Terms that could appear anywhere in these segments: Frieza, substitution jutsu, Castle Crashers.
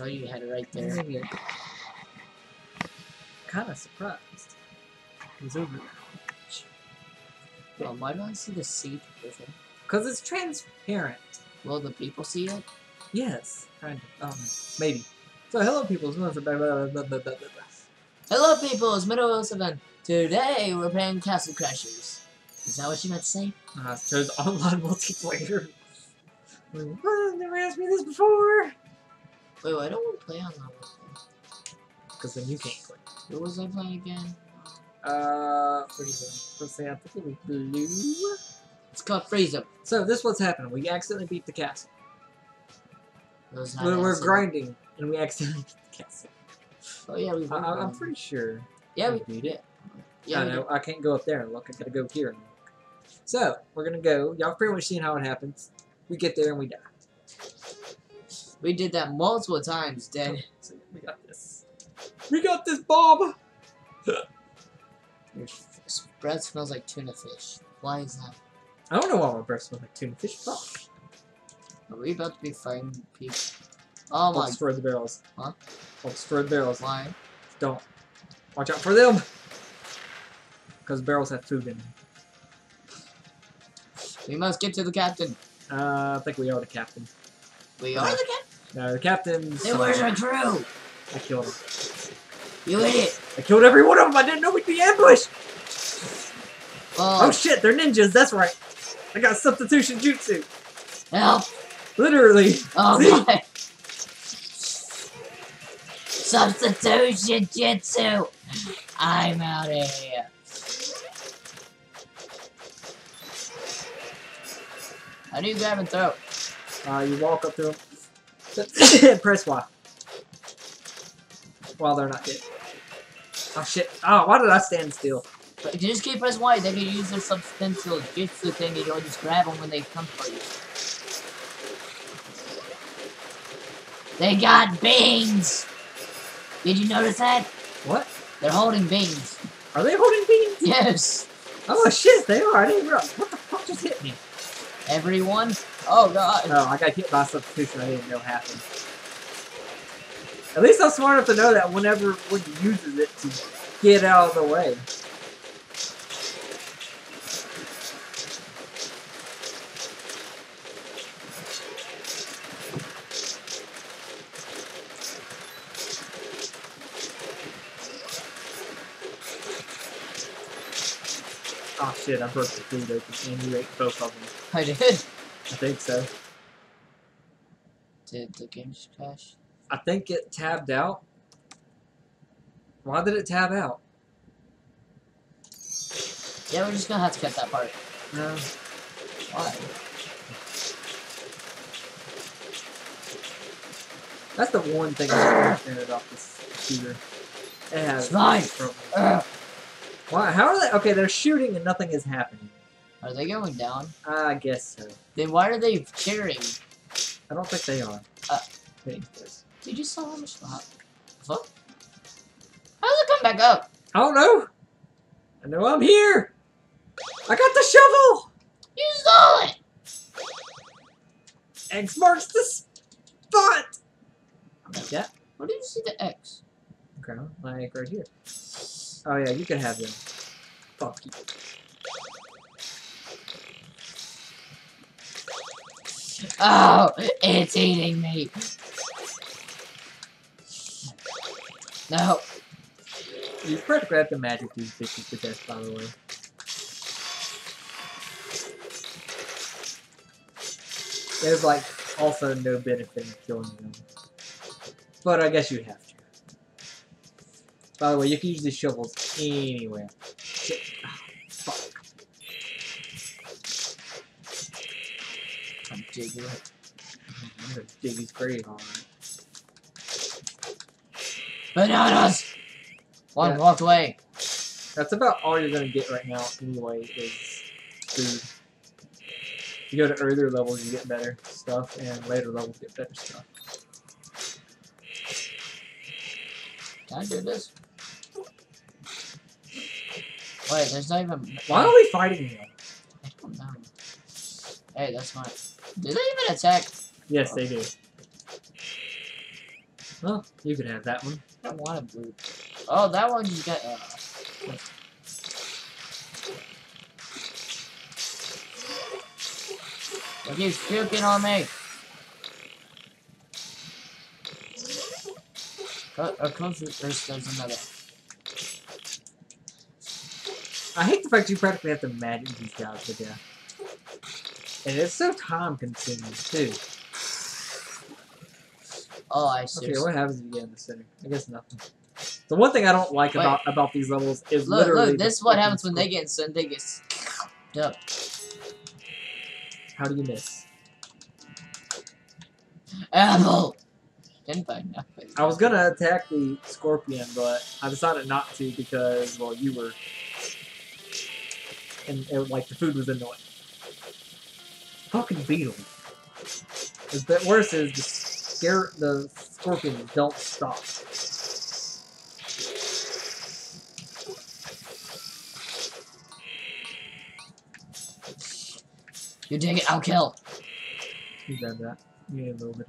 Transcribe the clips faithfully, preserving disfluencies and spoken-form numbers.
saw you had it right there. Maybe kind of surprised. He's over there. Well, why do I see the seed with it? Because it's transparent. Will the people see it? Yes. Kind of. Um, maybe. So, hello people, it's Middle Hello people, it's Middle seven. Today, we're playing Castle Crashers. Is that what you meant to say? Uh, so it's online multiplayer. Wait, what? Never asked me this before! Wait, well, I don't want to play online multiplayer. Because then you can't play. What was I playing again? Uh, Frieza. Let's say I think it was blue. It's called Frieza. So this is what's happening. We accidentally beat the castle. We're accident. grinding, and we accidentally beat the castle. Oh yeah, we. I, I'm pretty sure. Yeah, we, we beat it. Yeah. I know. I can't go up there and look. I gotta go here and look. So we're gonna go. Y'all pretty much seen how it happens. We get there and we die. We did that multiple times, Dad. So we got this. We got this, Bob. Your breath smells like tuna fish. Why is that? I don't know why my breath smells like tuna fish. Fuck. Are we about to be fighting people? Oh my! I'll destroy the barrels. Huh? I'll destroy the barrels. Why? Don't. Watch out for them. Because barrels have food in them. We must get to the captain. Uh, I think we are the captain. We are uh, the captain. No, the captain's. Then where's our crew? I killed him. You idiot! I killed every one of them! I didn't know we'd be ambushed! Oh, oh shit, they're ninjas, that's right! I got substitution jutsu! Help! Literally! Oh see? My! Substitution jutsu! I'm out of here! How do you grab and throw? Uh, you walk up to them. Press Y. While they're not dead. Oh shit. Oh, why did I stand still? But if you just keep pressing Y, they can use their substantial jutsu thing and you don't just grab them when they come for you. They got beans! Did you notice that? What? They're holding beans. Are they holding beans? Yes! Oh shit, they are! I didn't realize. What the fuck just hit me? Everyone? Oh god. Oh, I got hit by substitution I didn't know happened. At least I'm smart enough to know that whenever one uses it to get out of the way. Oh shit, I broke the food open and you ate both of them. I did? I think so. Did the game just crash? I think it tabbed out. Why did it tab out? Yeah, we're just gonna have to cut that part. No. Why? That's the one thing I can't turn it off this shooter. It has problems. Why? How are they? Okay, they're shooting and nothing is happening. Are they going down? I guess so. Then why are they cheering? I don't think they are. Uh. Wait. Did you saw how much that? Fuck. How does it come back up? I don't know. I know I'm here. I got the shovel. You saw it. X marks the spot. Like that? Where did you see the X? Ground, like right here. Oh yeah, you can have them. Fuck you. Oh, it's eating me. No. You first grabbed the magic these bitches to death, by the way. There's like also no benefit in killing them. But I guess you have to. By the way, you can use these shovels anywhere. Shit. Oh, fuck. I'm digging it. I'm gonna dig these grave on it. Bananas! One yeah. walked away. That's about all you're gonna get right now anyway is food. You go to earlier levels you get better stuff and later levels get better stuff. Can I do this? Wait, there's not even... Why are we fighting here? I don't know. Hey, that's fine. Do they even attack? Yes, oh. they do. Well, you can have that one. I don't want a blue. Oh, that one you got. Uh, Look, he's puking on me. Cut or close it. There's, there's another. I hate the fact you practically have to imagine these guys to death. And it's so time consuming, too. Oh, I see. Okay, what happens if you get in the center? I guess nothing. The one thing I don't like Wait. about about these levels is look, literally... Look, this is what happens when they get in center. They get... Yep. How do you miss? Apple! I was gonna attack the scorpion, but I decided not to because, well, you were... And, and like the food was annoying. Fucking beetle. The bit worse is the scare the scorpions don't stop. You dig it, I'll kill. You got that. You need a little bit.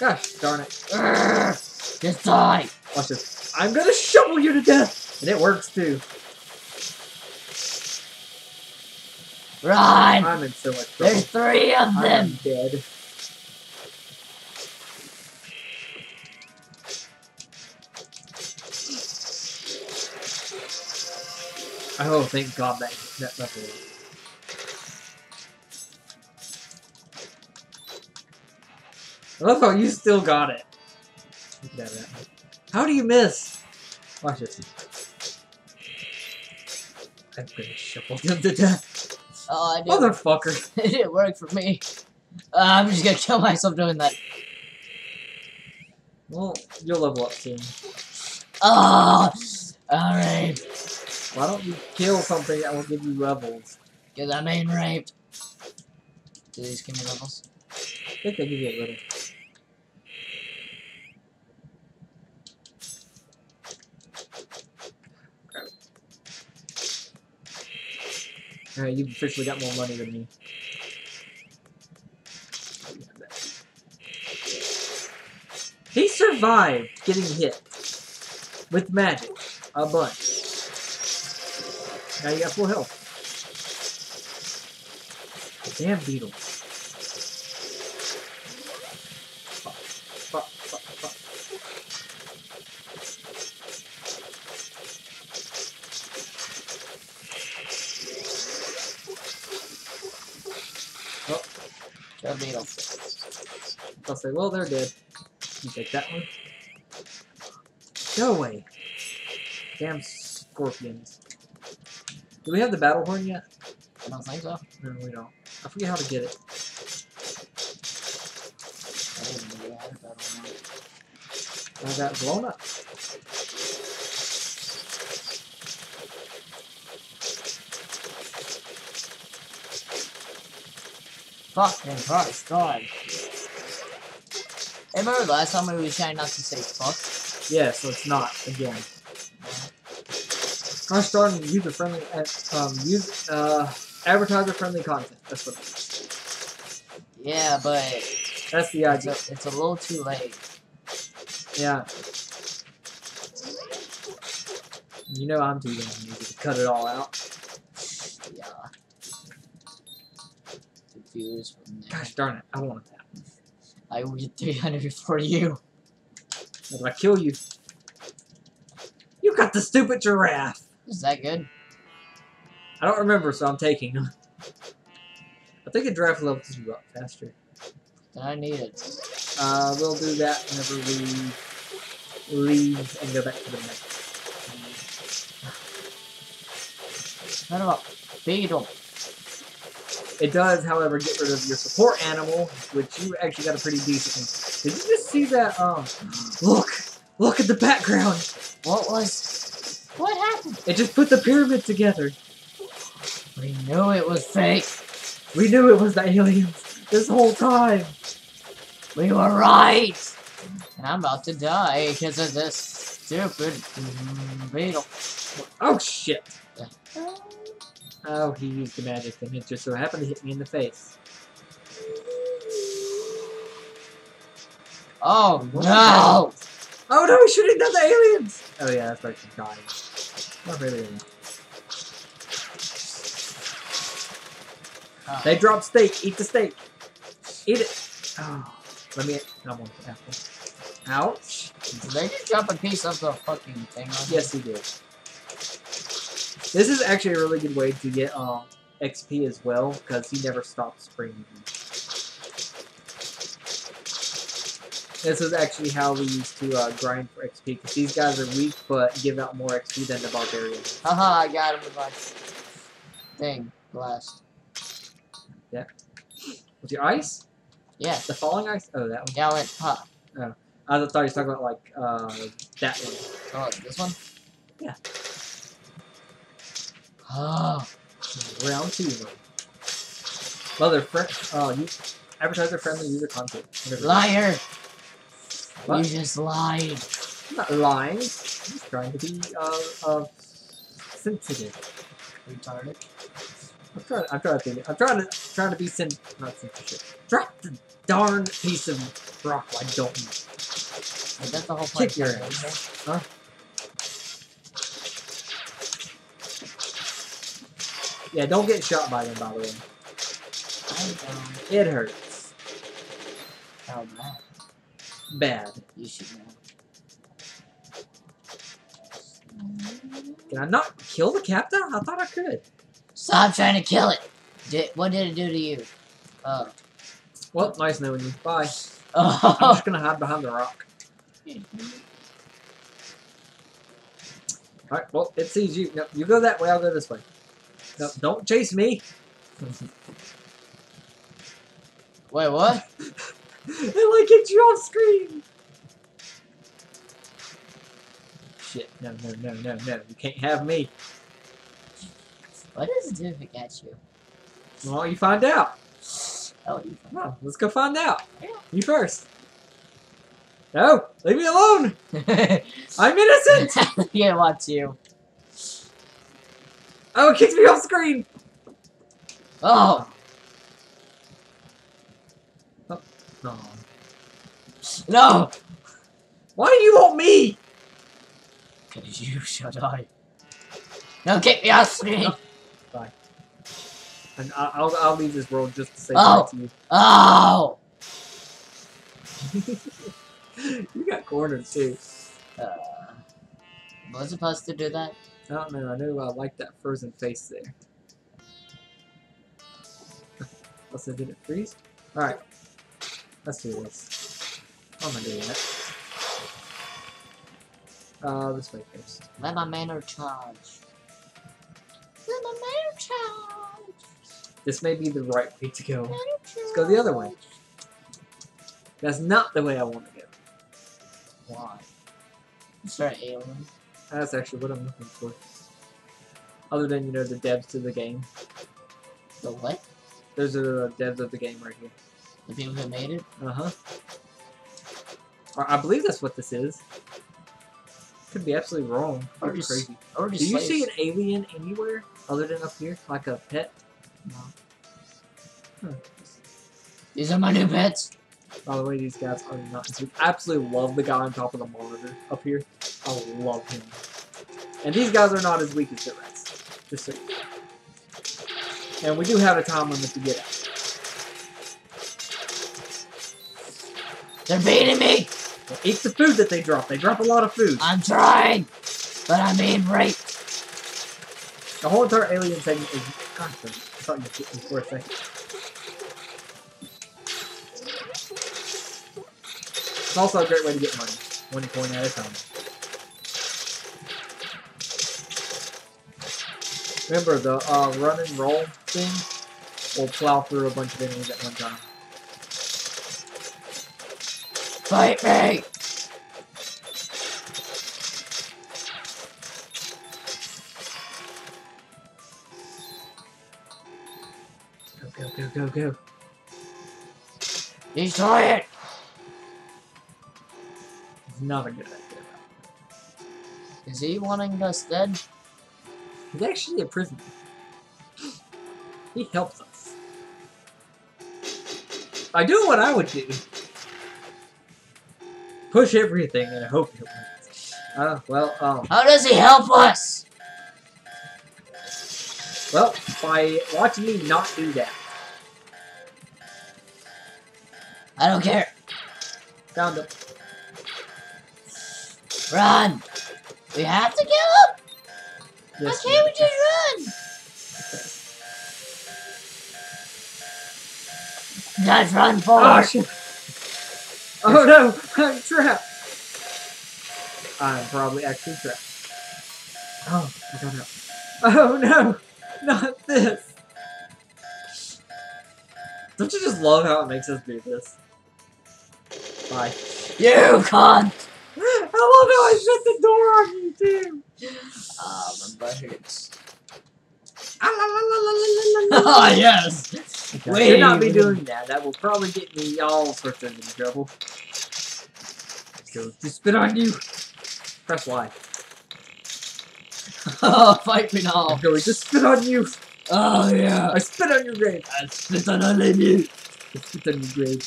Gosh darn it. Urgh, just die! Watch this. I'm gonna shovel you to death! And it works too. Run! I'm in so much trouble. There's three of them! I'm dead. Oh, thank God that that level. I love how you still got it. Look at that. How do you miss? Watch this. I'm gonna shuffle them to death. Oh, I did. Motherfucker! It didn't work for me. Uh, I'm just gonna kill myself doing that. Well, you'll level up soon. Oh! Alright. Why don't you kill something that will give you levels? Because I'm being raped. Do these give me levels? I think they give you a little. Alright, you've officially got more money than me. He survived getting hit with magic a bunch. Now you got full health. Damn beetle. Fuck, fuck, fuck, fuck. Oh, got beetle. I'll say, well, they're dead. You take that one. Go away. Damn scorpions. Do we have the battle horn yet? I don't think so. No, we don't. I forget how to get it. I didn't know how to battle horn. I got blown up. Fucking Christ, God. Hey, remember last time we were trying not to say fuck? Yeah, so it's not, again. Gosh darn user-friendly, um, use, uh, advertiser-friendly content. That's what it is. Yeah, but... That's the idea. It's a, it's a little too late. Yeah. You know I'm too young to cut it all out. Yeah. Viewers Gosh darn it, I want that. I will get three hundred before you. If I kill you... You got the stupid giraffe! Is that good? I don't remember, so I'm taking them. I think a draft level is up faster. I need it. Uh, we'll do that whenever we leave and go back to the map. What about beetle? It does, however, get rid of your support animal, which you actually got a pretty decent one. Did you just see that? Um, look, look at the background. What was? What happened? It just put the pyramid together. We knew it was fake. We knew it was the aliens this whole time. We were right. And I'm about to die because of this stupid beetle. Oh shit. Oh, he used the magic and it just so happened to hit me in the face. Oh no! Oh no, he's shooting down the aliens! Oh yeah, that's right, she's dying. Not really. Uh, they drop steak, eat the steak! Eat it! Oh, let me double tap it. Ouch! Did they just drop a piece of the fucking thing on Yes, he did. This is actually a really good way to get um, X P as well, because he never stops springing. This is actually how we used to uh, grind for X P, because these guys are weak, but give out more X P than the Barbarians. Haha, I got him with my thing. Blast. Yeah. With your ice? Yeah. The falling ice? Oh, that one. Yeah, I went, huh. Oh. I thought you were talking about, like, uh, that one. Oh, like this one? Yeah. Oh. Round two, though. Mother, friend. Oh, you. Advertiser friendly user content. Whatever. Liar! What? You just lied. I'm not lying. I'm just trying to be, uh, uh, sensitive. Retarded. I'm trying, I'm trying to think. I'm trying to, trying to be sen- not sensitive. Drop the darn piece of rock I don't need. Is that the whole point? Kick your ass. Huh? Yeah, don't get shot by them, by the way. I don't. It hurts. How bad? Bad. You should know. Can I not kill the captain? I thought I could. Stop trying to kill it. Did, what did it do to you? Oh. Well, nice knowing you. Bye. Oh. I'm just gonna hide behind the rock. Alright, well, it sees you. No, you go that way, I'll go this way. No, don't chase me. Wait, what? It like hits you off screen! Shit, no, no, no, no, no, you can't have me. What does it do if it gets you? Well, you find out. Oh, you find out. Let's go find out. Yeah. You first. No, leave me alone! I'm innocent! Yeah, watch you. Oh, it kicked me off screen! Oh! No. No! Why do you want me? Because you should I. No, get me off screen! No. Bye. And I'll, I'll leave this world just to say oh. Bye to you. Oh! You got cornered too. Uh, was I supposed to do that? I don't know, I knew I liked that frozen face there. Also, did it freeze? Alright. Let's do this. I'm gonna do that. Uh, this way first. Let my manor charge. Let my manor charge. This may be the right way to go. Let's go the other way. That's not the way I want to go. Why? Is there an alien? That's actually what I'm looking for. Other than, you know, the devs to the game. The what? Those are the devs of the game right here. The people who made it? Uh-huh. I believe that's what this is. Could be absolutely wrong. Or just, crazy. Or just Do you slaves. see an alien anywhere other than up here? Like a pet? No. Huh. These are my new pets! By the way, these guys are not... I absolutely love the guy on top of the monitor up here. I love him. And these guys are not as weak as the rest. Just so you know. And we do have a time limit to get out. They're beating me! Well, eat the food that they drop. They drop a lot of food. I'm trying, but I'm being raped. The whole entire alien segment is constant. I thought you hit me for a second. It's also a great way to get money, one coin at a time. Remember the uh, run and roll thing will plow through a bunch of enemies at one time. Fight me! Go, go, go, go, go. Destroy it! It's not a good idea. Is he wanting us dead? He's actually a prisoner. He helps us. I do what I would do. push everything and hope it wins. Oh, well, um... How does he help us? Well, by watching me not do that. I don't care. Found him. Run! We have to kill him? Yes, okay, we just run! Let's run forward! Oh, oh no! I'm trapped! I'm probably actually trapped. Oh, I got out. Oh no! Not this! Don't you just love how it makes us do this? Bye. You cunt! I love how I shut the door on you, too! Ah, uh, my butt hurts. Oh, yes! I should not be doing that. That will probably get me all sorts of into trouble. So, just spit on you! Press Y. Oh, fight me now! Joey, just spit on you! Oh, yeah! I spit on your grave! I spit on all of you! I spit on your grave.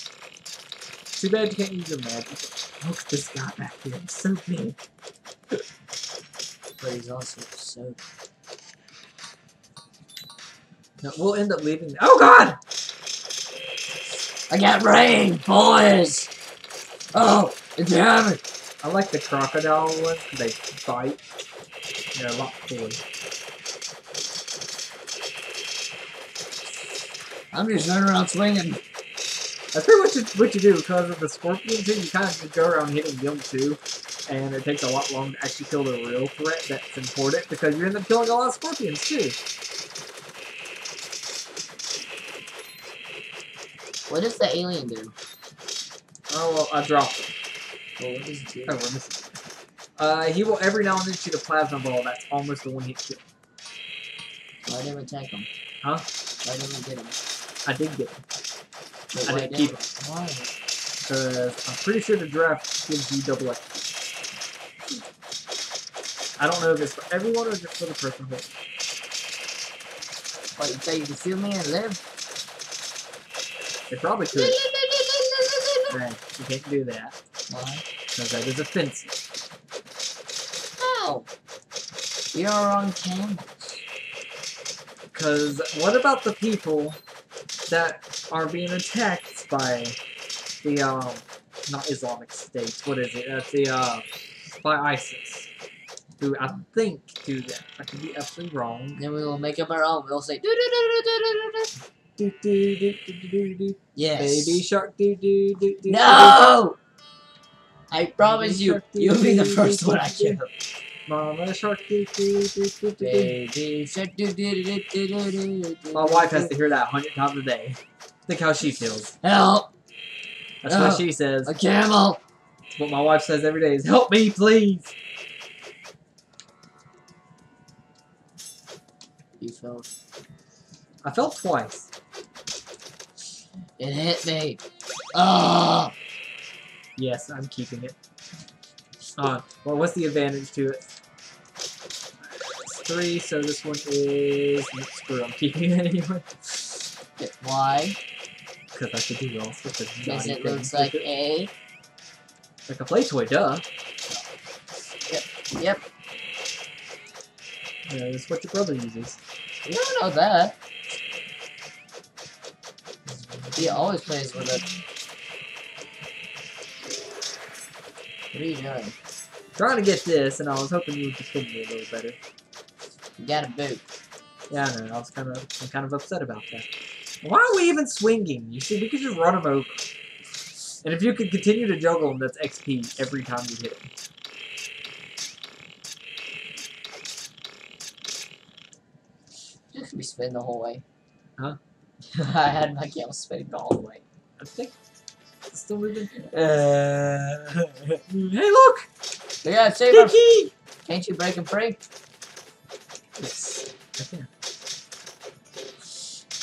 Too bad you can't use your magic. Look at this guy back here. He's so big. But he's also so... No, we'll end up leaving... Oh, God! I got rain, boys! Oh, it's heaven! I like the crocodile ones. They bite. They're a lot cooler. I'm just running around swinging. That's pretty much what you, what you do, because of the scorpion too, you kind of just go around hitting them too, and it takes a lot long to actually kill the real threat that's important, because you end up killing a lot of scorpions too. What does the alien do? Oh, well, I dropped him. Well, what does it do? Oh, we're missing. Uh, he will every now and then shoot a plasma ball, that's almost the one hit kill. Why didn't we take him? Huh? Why didn't we get him? I did get him. But I didn't keep it. Why? Because I'm pretty sure the draft gives you double A. I don't know if it's for everyone or just for the person who... What, you say you can feel me and live? They probably could. Right, you can't do that. Why? Because that is offensive. How? You're on camera. Because what about the people that... are being attacked by the, um, not Islamic State, what is it, that's the, uh, by ISIS, who I think do that. I could be absolutely wrong. Then we will make up our own, we'll say, do do do do do do do do do do do do do. Yes. Baby shark do do do do. No! I promise you, you'll be the first one I kill. Mama shark do do do do do. Baby shark do do do do do do. My wife has to hear that a hundred times a day. Think how she feels. Help! That's help. What she says. A camel! That's what my wife says every day is, help me, please! You fell. I fell twice. It hit me. Oh! Yes, I'm keeping it. Uh, well, what's the advantage to it? It's three, so this one is... No, screw it, I'm keeping it anyway. Why? Because I should do all sorts of naughty things. Because it looks like a... Like a play toy, duh. Yep. Yep. Yeah, that's what your brother uses. You don't know that. He always plays with it. What are you doing? Trying to get this, and I was hoping you would just hit me a little better. You got a boot. Yeah, I know. I was kind of, I'm kind of upset about that. Why are we even swinging? You see, we could just run him over. And if you could continue to juggle him, that's X P every time you hit him. You could be spinning the whole way. Huh? I had my camel spinning the whole way. I think it's still moving. Uh... hey, look! We gotta save our... Can't you break him free? Yes, I can.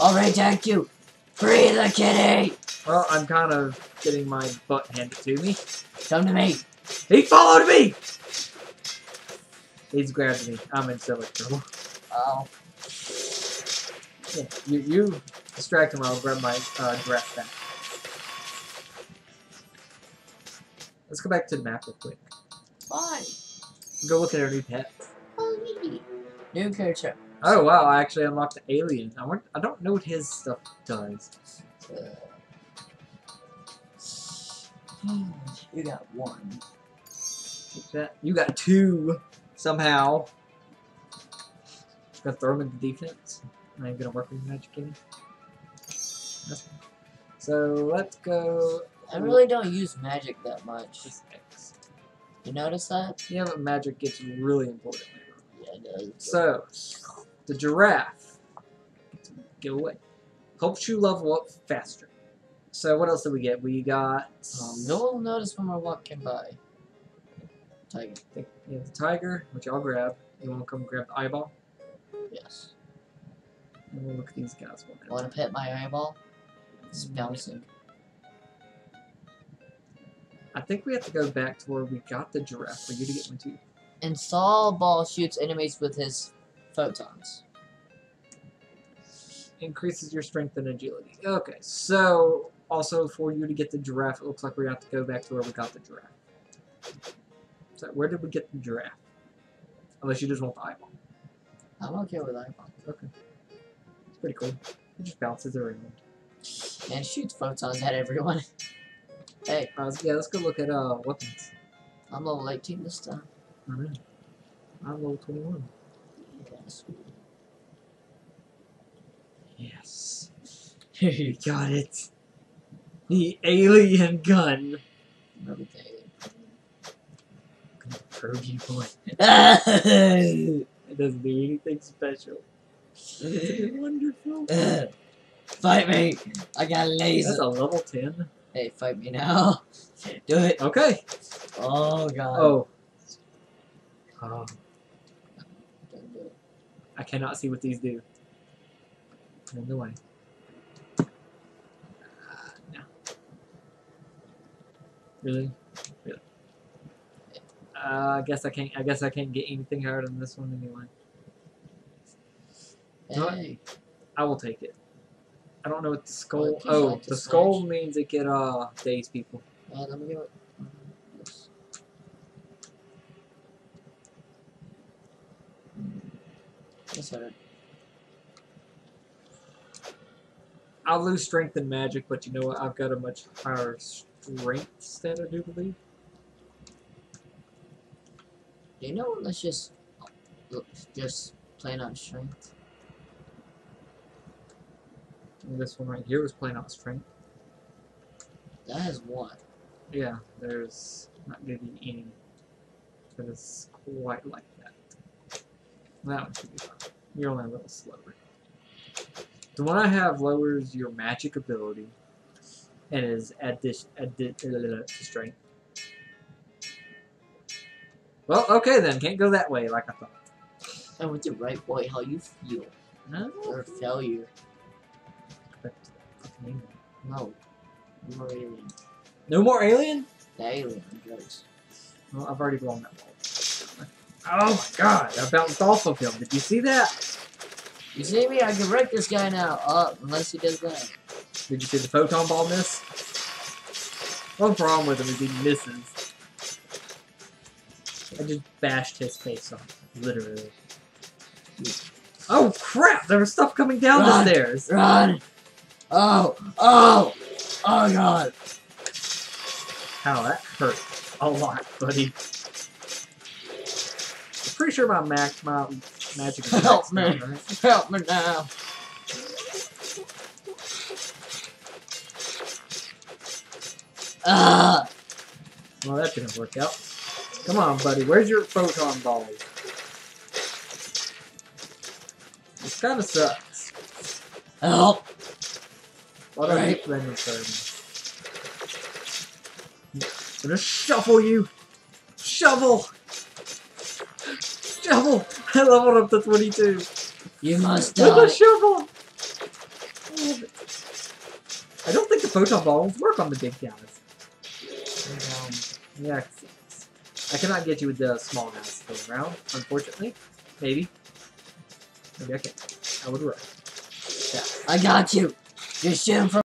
Alright, thank you! Free the kitty! Well, I'm kind of getting my butt handed to me. Come to me! He followed me! He's grabbed me. I'm in so much trouble. Oh. Yeah, you, you distract him, I'll grab my uh, dress back. Let's go back to the map real quick. Why? Go look at our new pet. Oh, neat. New character. Oh wow, I actually unlocked the alien. I, want, I don't know what his stuff does. Uh, you got one. That. You got two, somehow. Gonna throw him in the defense. I ain't gonna work with magic game. So let's go. I really don't use magic that much. X. You notice that? Yeah, but magic gets really important. Yeah, it does. So, the giraffe. Get away. Helps you level up faster. So what else did we get? We got... Um, no one will notice when we're walking by. Tiger. You yeah, have the tiger, which I'll grab. You want to come grab the eyeball? Yes. And we'll look at these guys. One want to pet my eyeball? It's bouncing. I think we have to go back to where we got the giraffe for you to get one too. And Saul Ball shoots enemies with his photons. Increases your strength and agility. Okay, so also for you to get the giraffe, it looks like we have to go back to where we got the giraffe. So where did we get the giraffe? Unless you just want the eyeball. I'm okay with eyeball. Okay. It's pretty cool. It just bounces around. And shoots photons at everyone. Hey. Uh, yeah, let's go look at uh, weapons. I'm level eighteen this time. Alright. I'm level twenty-one. Yes. Yes. You got it. The alien gun. Another alien. I'm gonna probe you, boy. It doesn't do anything special. It's wonderful. Fight me. I got a laser. That's a level ten. Hey, fight me now. Do it. Okay. Oh, God. Oh. Oh. Don't do it. I cannot see what these do. Move the way. Uh, no. Really? Really? Uh, I guess I can't. I guess I can't get anything higher than this one anyway. Hey. But I will take it. I don't know what the skull. Oh, oh like the skull slash. Means it can uh daze people. Uh, let me get it. That's all right. I'll lose strength and magic, but you know what? I've got a much higher strength stat, I do believe. You know, let's just just plan on strength. And this one right here was playing out strength. That has one. Yeah, there's not giving any. That is quite like that. That one should be fine. You're only a little slower. The one I have lowers your magic ability and is at this at this strength. Well, okay then, can't go that way like I thought. And with the right boy, how you feel. No. Or failure. No. No more alien. No more alien? The alien goes. Well, I've already blown that wall. Oh my god, I bounced off of him. Did you see that? You see me? I can wreck this guy now. Uh, unless he does that. Did you see the photon ball miss? One problem with him is he misses. I just bashed his face off. Literally. Oh crap! There was stuff coming down run, the stairs! Run! Oh! Oh! Oh god! How that hurt a lot, buddy. I'm pretty sure my max, my magic is help me! Now, right? Help me now! Ah! Well, that didn't work out. Come on, buddy. Where's your photon ball? This kind of sucks. Help! What are you playing with? I'm gonna shuffle you! Shovel! Shovel! I leveled up to twenty-two! You must die! With a shovel! I don't think the photon balls work on the big guys. Um, yeah, I cannot get you with the small guys still around, unfortunately. Maybe. Maybe I can. I would run. Yeah. I got you! You shoot him from